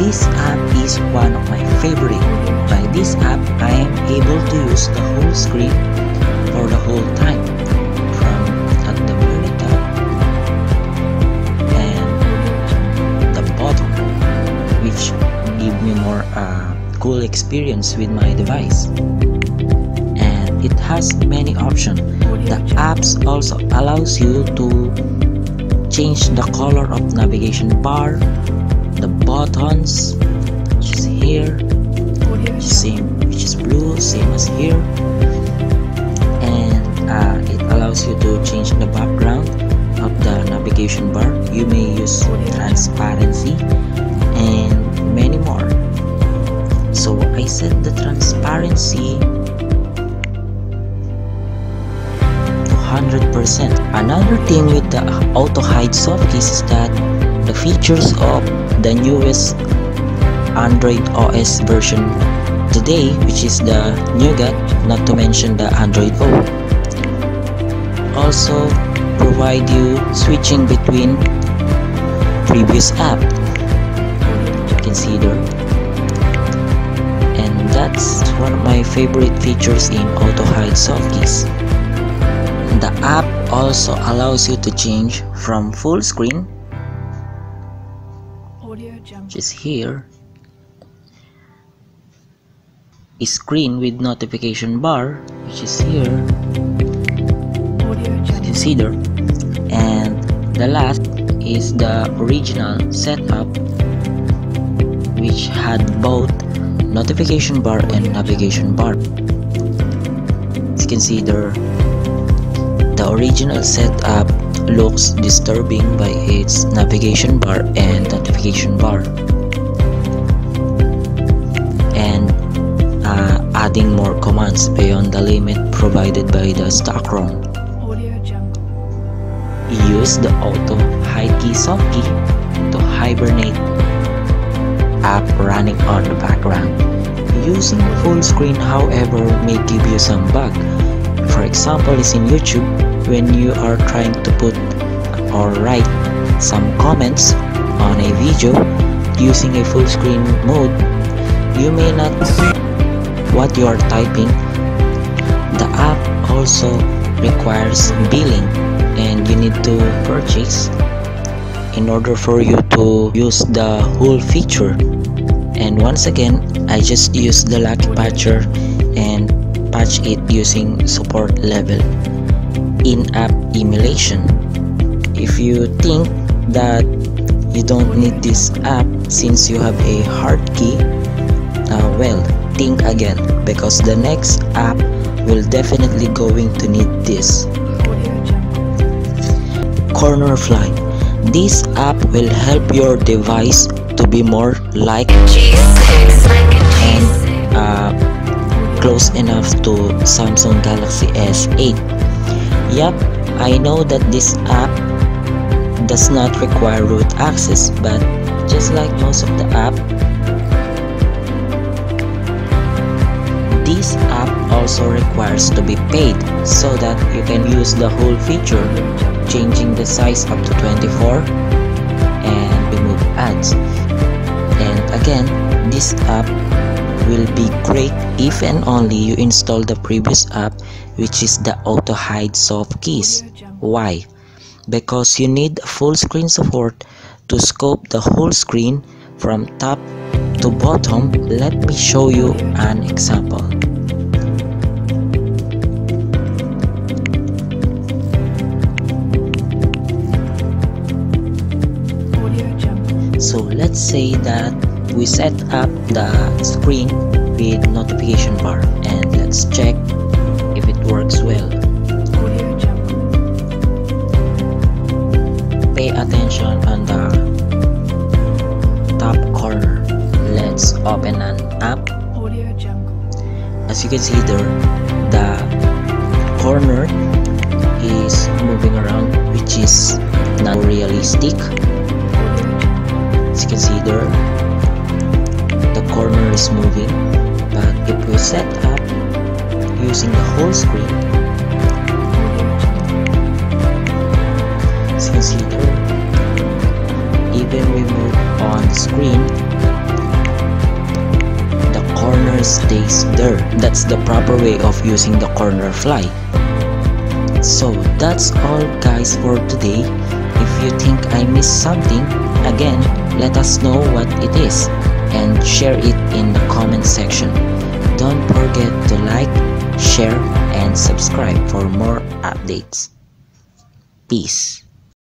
This app is one of my favorite. By this app, I am able to use the whole screen for the whole time from at the very top and the bottom, which give me more cool experience with my device. And it has many options. The apps also allows you to change the color of navigation bar, the buttons, which is here, same, which is blue, same as here. And it allows you to change the background of the navigation bar. You may use transparency and many more. So I set the transparency 100%. Another thing with the auto hide softcase is that the features of the newest Android OS version today, which is the Nougat, not to mention the Android O, also provide you switching between previous app. You can see there, and that's one of my favorite features in auto hide softcase. The app also allows you to change from full screen, which is here, a screen with notification bar, which is here, consider, and the last is the original setup, which had both notification bar and navigation bar. As you can see there, the original setup looks disturbing by its navigation bar and notification bar, and adding more commands beyond the limit provided by the stock ROM. Use the auto hide key soft key to hibernate app running on the background. Using full screen, however, may give you some bug. For example, is in YouTube, when you are trying to put or write some comments on a video using a full screen mode, you may not see what you are typing. The app also requires billing, and you need to purchase in order for you to use the whole feature. And once again, I just use the Lucky Patcher and patch it using support level in-app emulation. If you think that you don't need this app since you have a hard key, well, think again, because the next app will definitely going to need this. Cornerfly. This app will help your device to be more like and close enough to Samsung Galaxy S8. Yep, I know that this app does not require root access, but just like most of the app, this app also requires to be paid so that you can use the whole feature, changing the size up to 24 and remove ads. And again, this app will be great if and only you install the previous app, which is the auto hide soft keys. Why? Because you need full screen support to scope the whole screen from top to bottom. Let me show you an example. So let's say that we set up the screen with notification bar, and let's check if it works well. Pay attention on the top corner. Let's open an app. As you can see there, the corner is moving around, which is not realistic. As you can see there, corner is moving, but if we set up using the whole screen, as you can see there, even we move on screen, camera stays there. That's the proper way of using the Cornerfly. So that's all guys for today. If you think I missed something, again, let us know what it is and share it in the comment section. Don't forget to like, share, and subscribe for more updates. Peace.